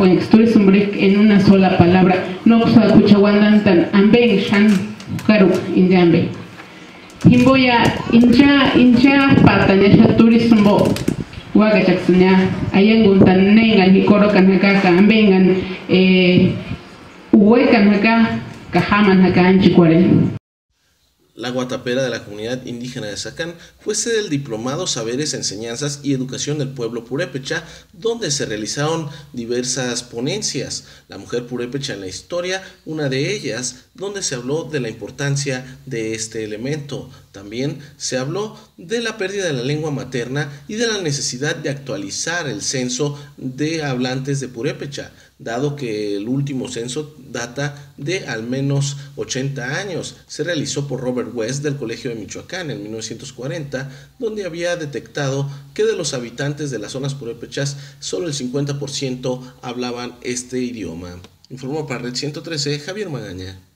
o expresumbrek en una sola palabra. No tan amben shan karu indiambe. Himboya incha patanesha turismo wagachaksunya ayanguntan nengan hikorokan hakaka ambengan uwekan haka kahaman haka anchikware. La Huatápera de la comunidad indígena de Zacán fue sede del Diplomado Saberes, Enseñanzas y Educación del Pueblo Purépecha, donde se realizaron diversas ponencias. La mujer purépecha en la historia, una de ellas, donde se habló de la importancia de este elemento. También se habló de la pérdida de la lengua materna y de la necesidad de actualizar el censo de hablantes de purépecha, dado que el último censo data de al menos 80 años. Se realizó por Robert West del Colegio de Michoacán en 1940, donde había detectado que de los habitantes de las zonas purépechas solo el 50% hablaban este idioma. Informó para RED 113 Javier Magaña.